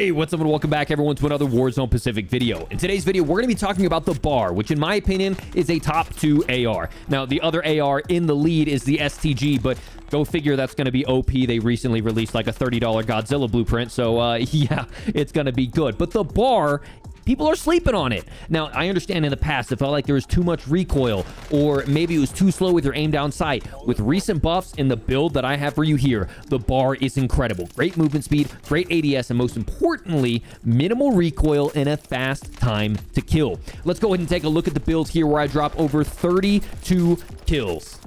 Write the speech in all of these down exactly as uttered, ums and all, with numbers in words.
Hey, what's up and welcome back everyone to another Warzone Pacific video. In today's video, we're going to be talking about the B A R, which in my opinion is a top two A R. Now, the other A R in the lead is the S T G, but go figure that's going to be O P. They recently released like a thirty dollar Godzilla blueprint, so uh, yeah, it's going to be good. But the B A R, people are sleeping on it. Now, I understand in the past, it felt like there was too much recoil, or maybe it was too slow with your aim down sight. With recent buffs and the build that I have for you here, the B A R is incredible. Great movement speed, great A D S, and most importantly, minimal recoil and a fast time to kill. Let's go ahead and take a look at the build here where I drop over thirty-two kills.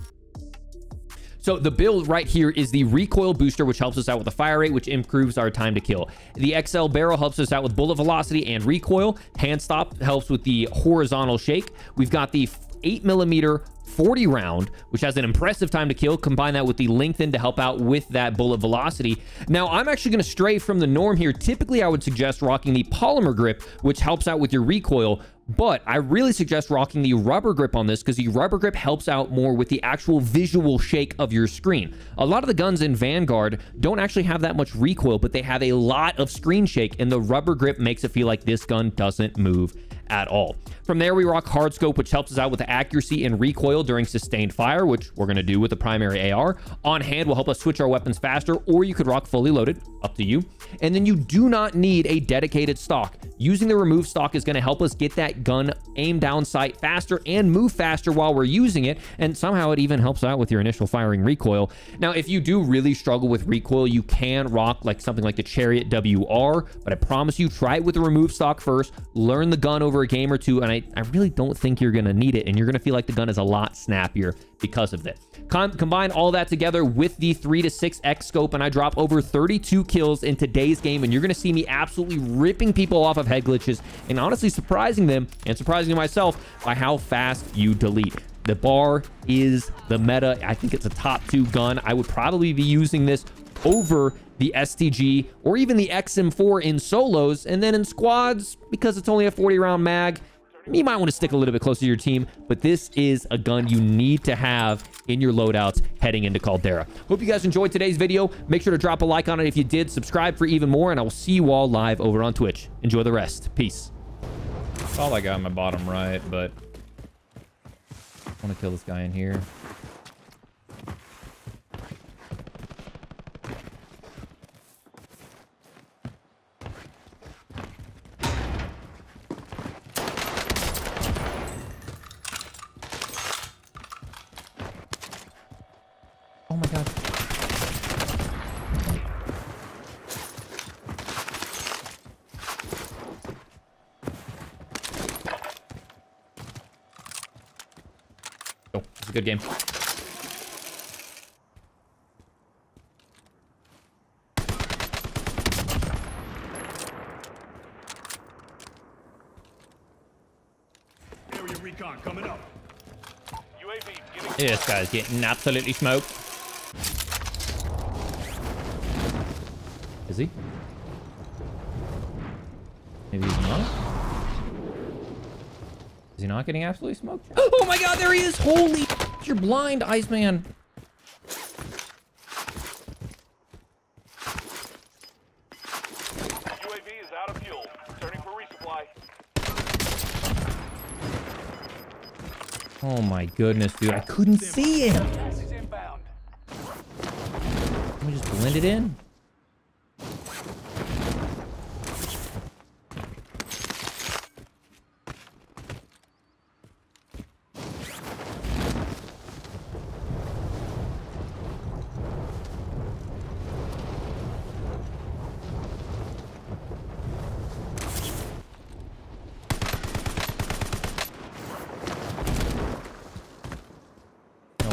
So the build right here is the recoil booster, which helps us out with the fire rate, which improves our time to kill. The X L barrel helps us out with bullet velocity and recoil. Hand stop helps with the horizontal shake. We've got the eight millimeter forty round, which has an impressive time to kill. Combine that with the lengthen to help out with that bullet velocity. Now, I'm actually going to stray from the norm here. Typically, I would suggest rocking the polymer grip, which helps out with your recoil, but I really suggest rocking the rubber grip on this because the rubber grip helps out more with the actual visual shake of your screen. A lot of the guns in Vanguard don't actually have that much recoil, but they have a lot of screen shake, and the rubber grip makes it feel like this gun doesn't move at all. From there, we rock hard scope, which helps us out with the accuracy and recoil during sustained fire, which we're going to do with the primary A R. On hand will help us switch our weapons faster, or you could rock fully loaded, up to you. And then you do not need a dedicated stock. Using the remove stock is going to help us get that gun aim down sight faster and move faster while we're using it, and somehow it even helps out with your initial firing recoil. Now, if you do really struggle with recoil, you can rock like something like the Chariot W R, but I promise you, try it with the remove stock first, learn the gun over a game or two, and I, I really don't think you're going to need it, and you're going to feel like the gun is a lot snappier because of this. Com combine all that together with the three to six X scope, and I drop over thirty-two kills in today's game, and you're going to see me absolutely ripping people off of head glitches and honestly surprising them and surprising myself by how fast you delete. The B A R is the meta. I think it's a top two gun. I would probably be using this over the S T G or even the X M four in solos, and then in squads, because it's only a forty round mag, you might want to stick a little bit closer to your team, but this is a gun you need to have in your loadouts heading into Caldera. Hope you guys enjoyed today's video. Make sure to drop a like on it if you did, subscribe for even more, and I will see you all live over on Twitch. Enjoy the rest. Peace. That's all I got in my bottom right, but I want to kill this guy in here. Oh my god. Oh, it's a good game. Area recon coming up. U A V, this guy's getting absolutely smoked. Is he? Maybe he's not. Is he not getting absolutely smoked? Oh my god, there he is! Holy you're blind, Iceman. U A V is out of fuel. Turning for resupply. Oh my goodness, dude. I couldn't see him. Let me just blend it in.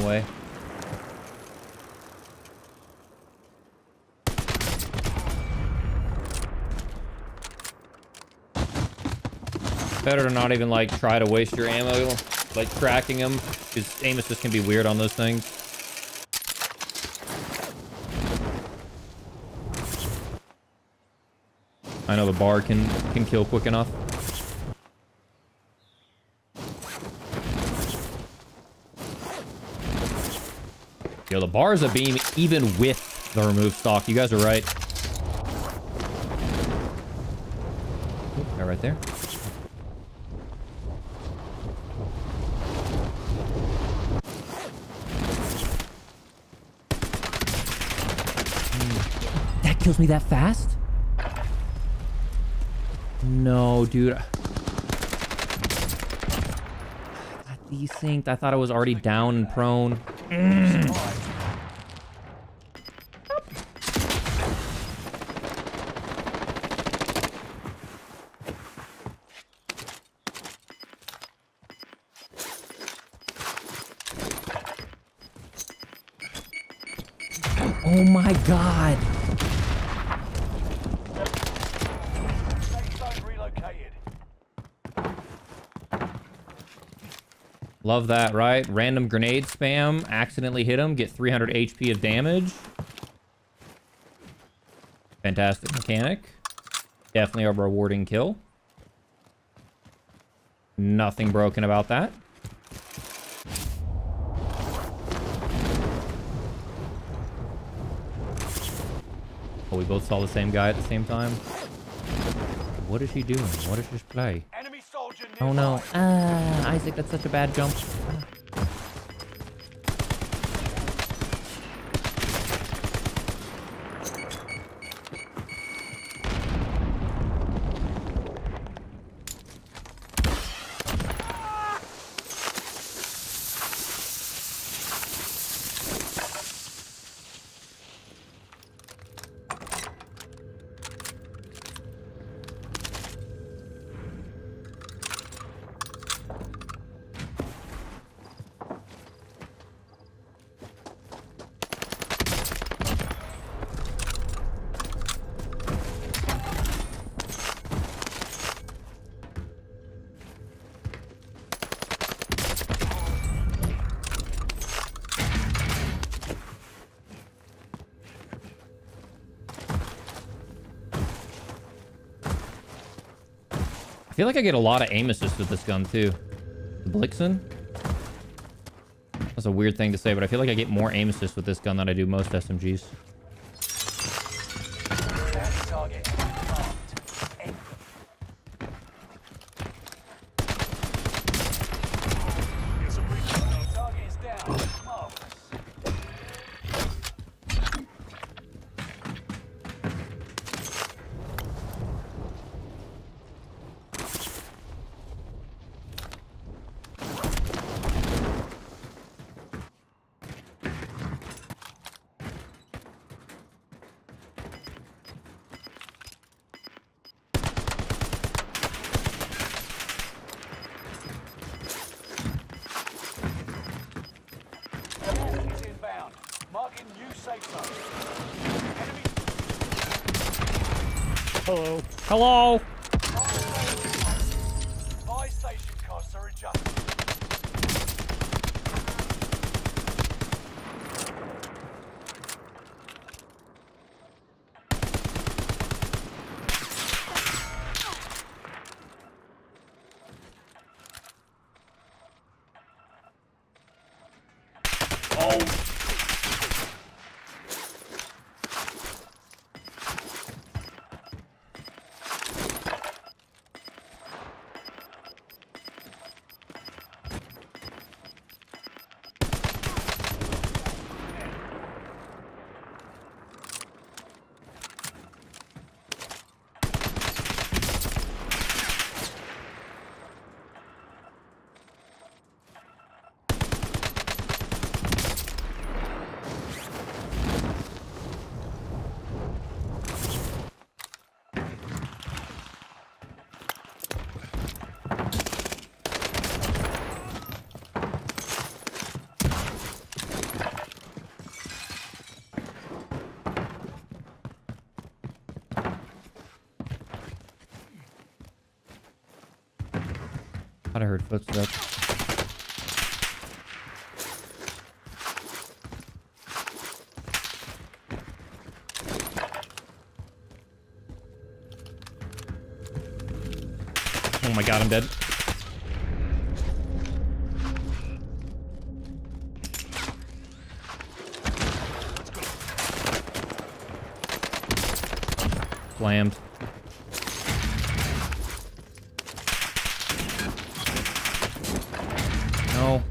Way. Better to not even like try to waste your ammo like cracking them, because aim assist can be weird on those things. I know the B A R can can kill quick enough. Yo, the B A R is a beam even with the remove stock. You guys are right. Guy right there. Mm. That kills me that fast? No, dude. I got desynced. I thought I was already down and prone. Mm. Oh my God! Love that, right? Random grenade spam, accidentally hit him, get three hundred H P of damage. Fantastic mechanic. Definitely a rewarding kill. Nothing broken about that. Oh, we both saw the same guy at the same time. What is she doing? What is this play? Enemy soldier nearby. Oh no. Ah, Isaac, that's such a bad jump. Ah. I feel like I get a lot of aim assist with this gun too. The Blixen? That's a weird thing to say, but I feel like I get more aim assist with this gun than I do most S M Gs. Hello. Hello. My station costs are adjusted. I heard footsteps. Oh my God, I'm dead. Slammed. No. Get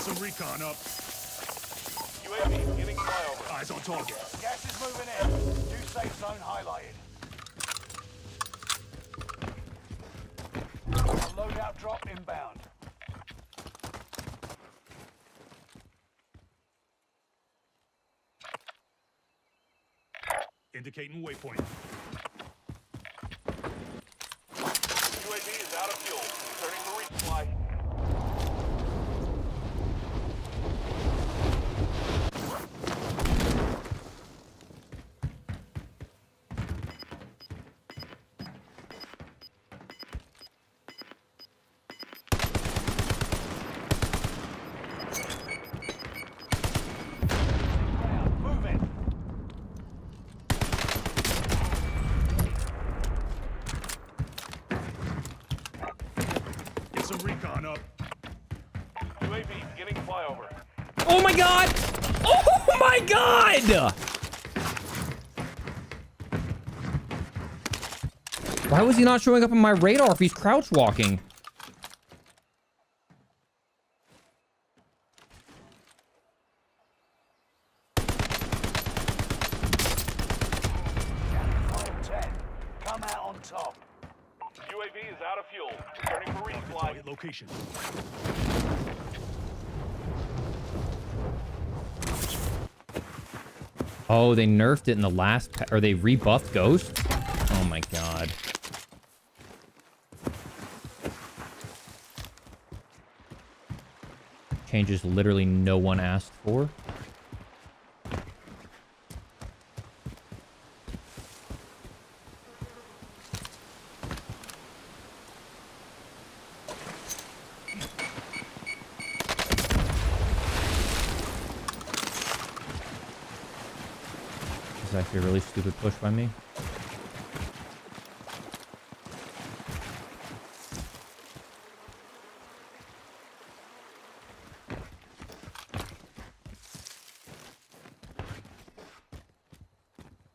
some recon up. U A V giving flyover. Eyes on target. Gas is moving in. New safe zone highlighted. Loadout drop inbound. Indicating waypoint. U A V is out of fuel. Turning to resupply. Recon up. U A V beginning flyover. Oh my god! Oh my god! Why was he not showing up on my radar if he's crouch walking? Come out on top. U A V is out of fuel. Returning for resupply. Location. Oh, they nerfed it in the last, or they rebuffed Ghost? Oh my god. Changes literally no one asked for. That's actually a really stupid push by me.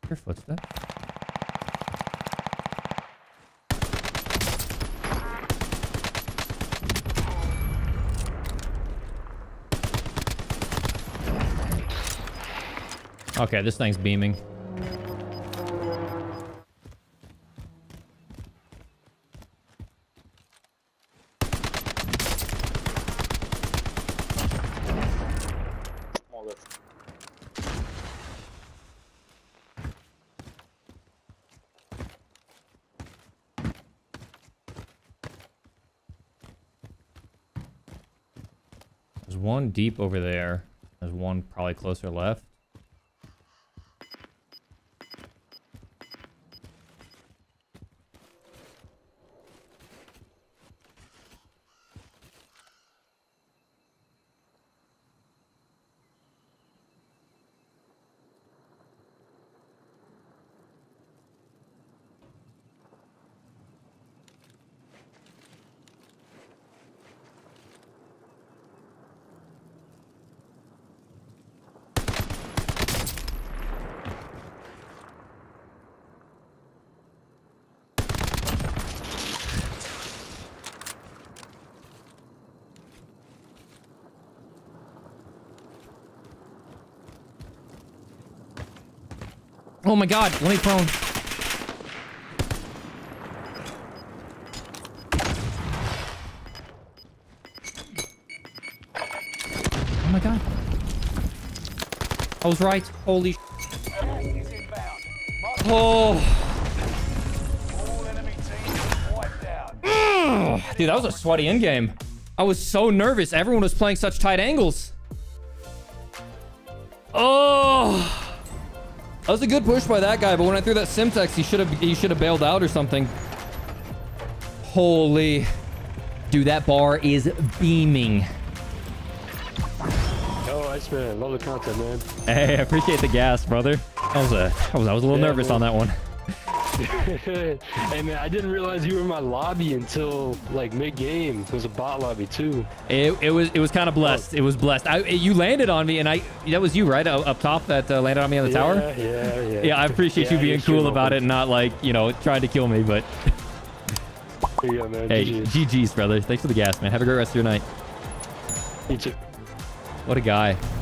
Your footstep. Okay, this thing's beaming. There's one deep over there. There's one probably closer left. Oh my god, let me prone. Oh my god. I was right. Holy sh. Oh. Dude, that was a sweaty end game. I was so nervous. Everyone was playing such tight angles. Oh. That was a good push by that guy, but when I threw that Sim-Tex, he should have he should have bailed out or something. Holy. Dude, that bar is beaming. Oh, Iceman, love the content, man. Hey, I appreciate the gas, brother. I was a, I was, I was a little yeah, nervous man. on that one. Hey man, I didn't realize you were in my lobby until like mid-game. It was a bot lobby too. It, it was it was kind of blessed. It was blessed. I, you landed on me, and I that was you, right? Up top that uh, landed on me on the yeah, tower? Yeah, yeah. Yeah, I appreciate yeah, you being cool about it and not like, you know, trying to kill me, but... Yeah, man. Hey, G Gs. G Gs, brother. Thanks for the gas, man. Have a great rest of your night. You too. What a guy.